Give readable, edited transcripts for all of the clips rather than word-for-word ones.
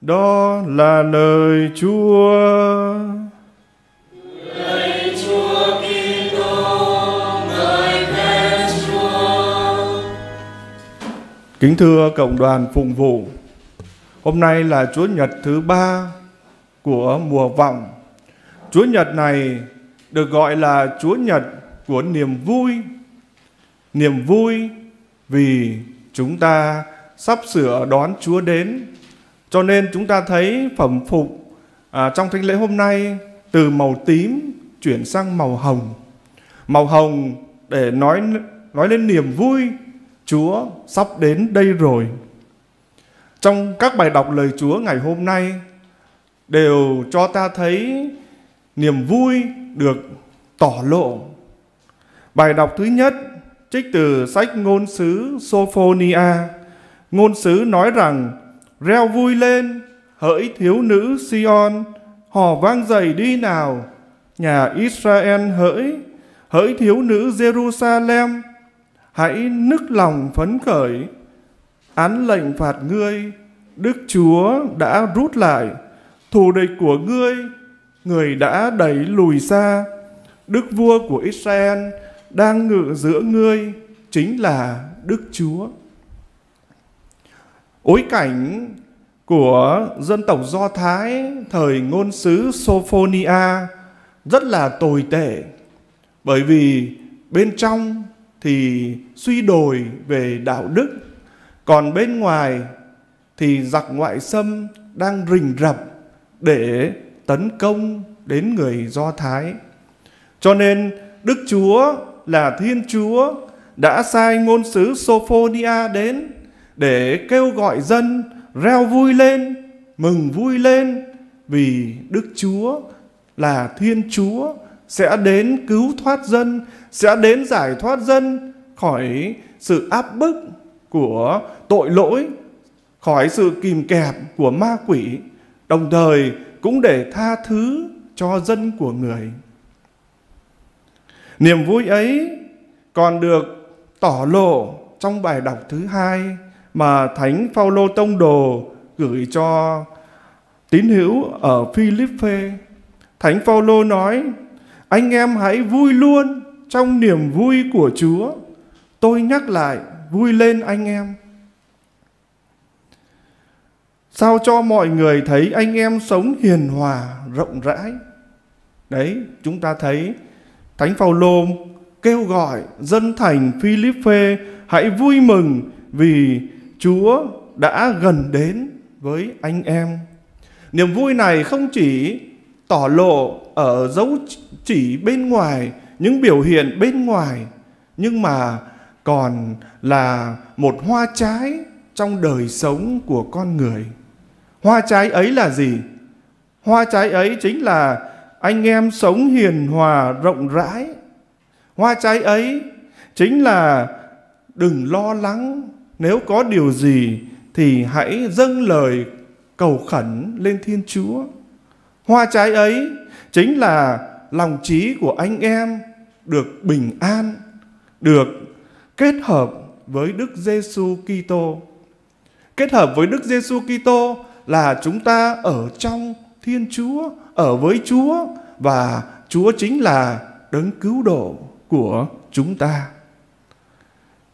Đó là lời Chúa. Lời Chúa Kitô, lời khen Chúa. Kính thưa cộng đoàn phụng vụ, hôm nay là Chúa Nhật thứ 3 của mùa vọng. Chúa Nhật này được gọi là Chúa Nhật của niềm vui vì chúng ta sắp sửa đón Chúa đến. Cho nên chúng ta thấy phẩm phục trong thánh lễ hôm nay từ màu tím chuyển sang màu hồng. Màu hồng để nói lên niềm vui Chúa sắp đến đây rồi. Trong các bài đọc lời Chúa ngày hôm nay đều cho ta thấy niềm vui được tỏ lộ. Bài đọc thứ nhất trích từ sách ngôn sứ Sophonia. Ngôn sứ nói rằng: reo vui lên, hỡi thiếu nữ Sion, hò vang dậy đi nào, nhà Israel hỡi, hỡi thiếu nữ Jerusalem, hãy nức lòng phấn khởi. Án lệnh phạt ngươi, Đức Chúa đã rút lại, thù địch của ngươi, người đã đẩy lùi xa. Đức vua của Israel đang ngự giữa ngươi, chính là Đức Chúa. Bối cảnh của dân tộc Do Thái thời ngôn sứ Sophonia rất là tồi tệ, bởi vì bên trong thì suy đồi về đạo đức, còn bên ngoài thì giặc ngoại xâm đang rình rập để tấn công đến người Do Thái. Cho nên Đức Chúa là Thiên Chúa đã sai ngôn sứ Sophonia đến để kêu gọi dân reo vui lên, mừng vui lên, vì Đức Chúa là Thiên Chúa sẽ đến cứu thoát dân, sẽ đến giải thoát dân khỏi sự áp bức của tội lỗi, khỏi sự kìm kẹp của ma quỷ, đồng thời cũng để tha thứ cho dân của người. Niềm vui ấy còn được tỏ lộ trong bài đọc thứ hai mà Thánh Phaolô Tông Đồ gửi cho tín hữu ở Phi-líp-pê. Thánh Phaolô nói: anh em hãy vui luôn trong niềm vui của Chúa. Tôi nhắc lại, vui lên anh em. Sao cho mọi người thấy anh em sống hiền hòa, rộng rãi. Đấy, chúng ta thấy Thánh Phaolô kêu gọi dân thành Phi-líp-pê hãy vui mừng vì Chúa đã gần đến với anh em. Niềm vui này không chỉ tỏ lộ ở dấu chỉ bên ngoài, những biểu hiện bên ngoài, nhưng mà còn là một hoa trái trong đời sống của con người. Hoa trái ấy là gì? Hoa trái ấy chính là anh em sống hiền hòa rộng rãi. Hoa trái ấy chính là đừng lo lắng, nếu có điều gì thì hãy dâng lời cầu khẩn lên Thiên Chúa. Hoa trái ấy chính là lòng trí của anh em được bình an, được kết hợp với Đức Giêsu Kitô. Kết hợp với Đức Giêsu Kitô là chúng ta ở trong Thiên Chúa, ở với Chúa, và Chúa chính là đấng cứu độ của chúng ta.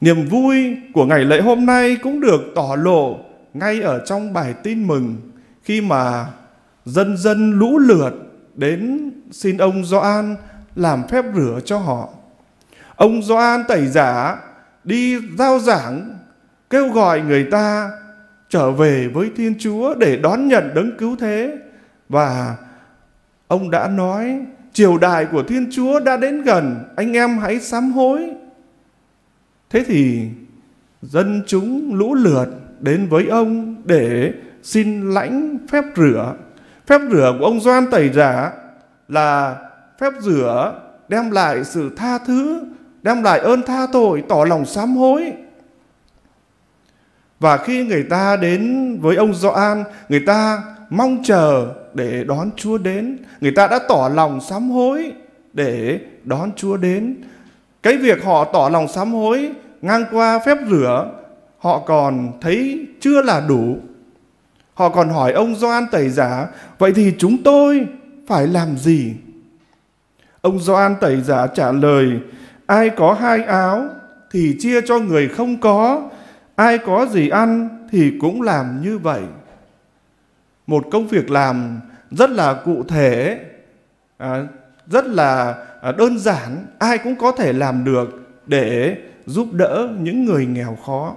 Niềm vui của ngày lễ hôm nay cũng được tỏ lộ ngay ở trong bài tin mừng, khi mà dân dân lũ lượt đến xin ông Gioan làm phép rửa cho họ. Ông Gioan tẩy giả đi rao giảng kêu gọi người ta trở về với Thiên Chúa để đón nhận đấng cứu thế. Và ông đã nói triều đại của Thiên Chúa đã đến gần, anh em hãy sám hối. Thế thì dân chúng lũ lượt đến với ông để xin lãnh phép rửa. Phép rửa của ông Gioan Tẩy Giả là phép rửa đem lại sự tha thứ, đem lại ơn tha tội, tỏ lòng sám hối. Và khi người ta đến với ông Gioan, người ta mong chờ để đón Chúa đến, người ta đã tỏ lòng sám hối để đón Chúa đến. Cái việc họ tỏ lòng sám hối ngang qua phép rửa, họ còn thấy chưa là đủ. Họ còn hỏi ông Gioan Tẩy Giả, vậy thì chúng tôi phải làm gì? Ông Gioan Tẩy Giả trả lời, ai có hai áo thì chia cho người không có, ai có gì ăn thì cũng làm như vậy. Một công việc làm rất là cụ thể, rất là đơn giản, ai cũng có thể làm được để giúp đỡ những người nghèo khó.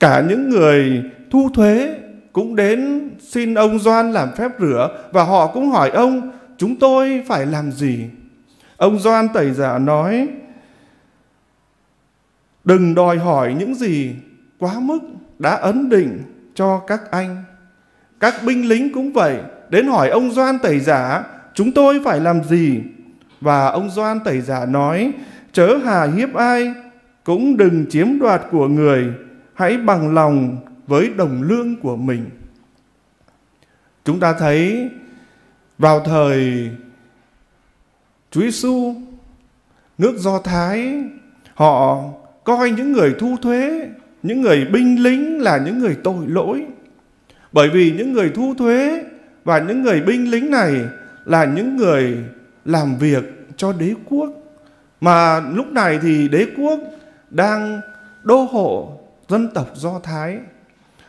Cả những người thu thuế cũng đến xin ông Gioan làm phép rửa, và họ cũng hỏi ông, chúng tôi phải làm gì? Ông Gioan Tẩy Giả nói, đừng đòi hỏi những gì quá mức đã ấn định cho các anh. Các binh lính cũng vậy, đến hỏi ông Gioan Tẩy Giả, chúng tôi phải làm gì? Và ông Gioan Tẩy Giả nói, chớ hà hiếp ai, cũng đừng chiếm đoạt của người, hãy bằng lòng với đồng lương của mình. Chúng ta thấy vào thời Chúa Giêsu, nước Do Thái, họ coi những người thu thuế, những người binh lính là những người tội lỗi. Bởi vì những người thu thuế và những người binh lính này là những người làm việc cho đế quốc. Mà lúc này thì đế quốc đang đô hộ dân tộc Do Thái.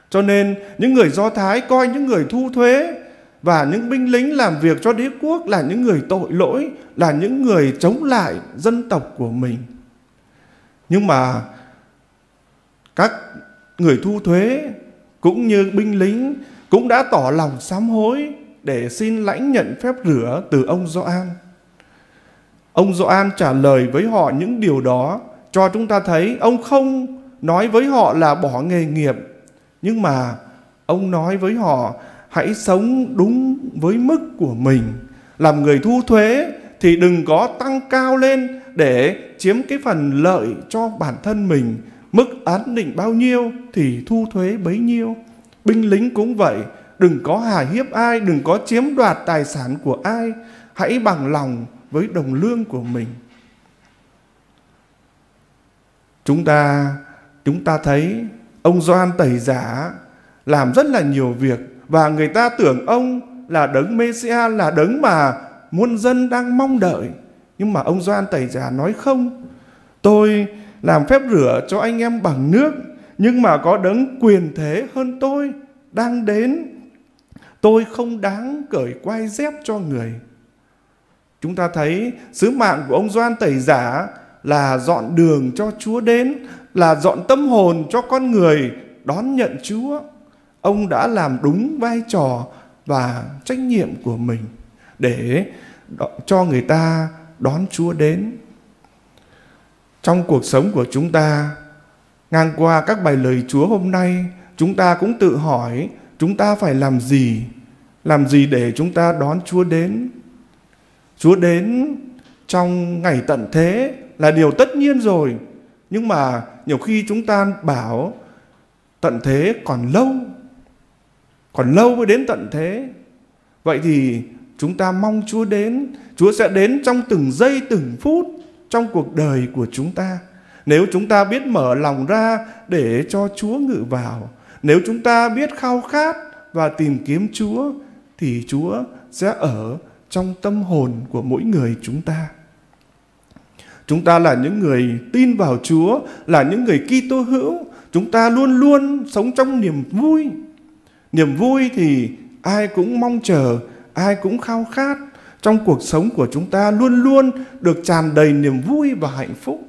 Cho nên những người Do Thái coi những người thu thuế và những binh lính làm việc cho đế quốc là những người tội lỗi, là những người chống lại dân tộc của mình. Nhưng mà các người thu thuế cũng như binh lính cũng đã tỏ lòng sám hối để xin lãnh nhận phép rửa từ ông Gioan. Ông Gioan trả lời với họ những điều đó cho chúng ta thấy ông không nói với họ là bỏ nghề nghiệp, nhưng mà ông nói với họ hãy sống đúng với mức của mình. Làm người thu thuế thì đừng có tăng cao lên để chiếm cái phần lợi cho bản thân mình. Mức ấn định bao nhiêu thì thu thuế bấy nhiêu. Binh lính cũng vậy, đừng có hà hiếp ai, đừng có chiếm đoạt tài sản của ai. Hãy bằng lòng với đồng lương của mình. Chúng ta thấy ông Gioan Tẩy Giả làm rất là nhiều việc, và người ta tưởng ông là đấng Messiah, là đấng mà muôn dân đang mong đợi. Nhưng mà ông Gioan Tẩy Giả nói không, tôi làm phép rửa cho anh em bằng nước, nhưng mà có đấng quyền thế hơn tôi đang đến. Tôi không đáng cởi quai dép cho người. Chúng ta thấy sứ mạng của ông Gioan Tẩy Giả là dọn đường cho Chúa đến, là dọn tâm hồn cho con người đón nhận Chúa. Ông đã làm đúng vai trò và trách nhiệm của mình để cho người ta đón Chúa đến. Trong cuộc sống của chúng ta, ngang qua các bài lời Chúa hôm nay, chúng ta cũng tự hỏi chúng ta phải làm gì? Làm gì để chúng ta đón Chúa đến? Chúa đến trong ngày tận thế là điều tất nhiên rồi, nhưng mà nhiều khi chúng ta bảo tận thế còn lâu mới đến tận thế. Vậy thì chúng ta mong Chúa đến. Chúa sẽ đến trong từng giây từng phút trong cuộc đời của chúng ta, nếu chúng ta biết mở lòng ra để cho Chúa ngự vào. Nếu chúng ta biết khao khát và tìm kiếm Chúa thì Chúa sẽ ở trong tâm hồn của mỗi người chúng ta. Chúng ta là những người tin vào Chúa, là những người Kitô hữu. Chúng ta luôn luôn sống trong niềm vui. Niềm vui thì ai cũng mong chờ, ai cũng khao khát. Trong cuộc sống của chúng ta luôn luôn được tràn đầy niềm vui và hạnh phúc.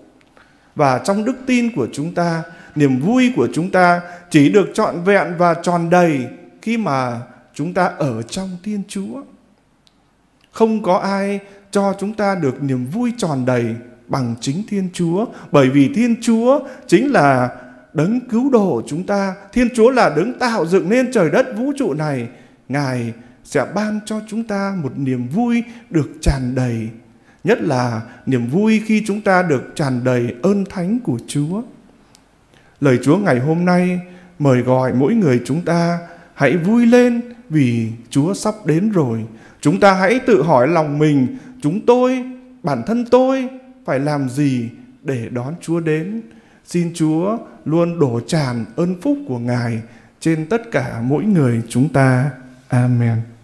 Và trong đức tin của chúng ta, niềm vui của chúng ta chỉ được trọn vẹn và tròn đầy khi mà chúng ta ở trong Thiên Chúa. Không có ai cho chúng ta được niềm vui tròn đầy bằng chính Thiên Chúa, bởi vì Thiên Chúa chính là đấng cứu độ chúng ta. Thiên Chúa là đấng tạo dựng nên trời đất vũ trụ này. Ngài sẽ ban cho chúng ta một niềm vui được tràn đầy, nhất là niềm vui khi chúng ta được tràn đầy ơn thánh của Chúa. Lời Chúa ngày hôm nay mời gọi mỗi người chúng ta hãy vui lên vì Chúa sắp đến rồi. Chúng ta hãy tự hỏi lòng mình, bản thân tôi phải làm gì để đón Chúa đến. Xin Chúa luôn đổ tràn ơn phúc của Ngài trên tất cả mỗi người chúng ta. Amen.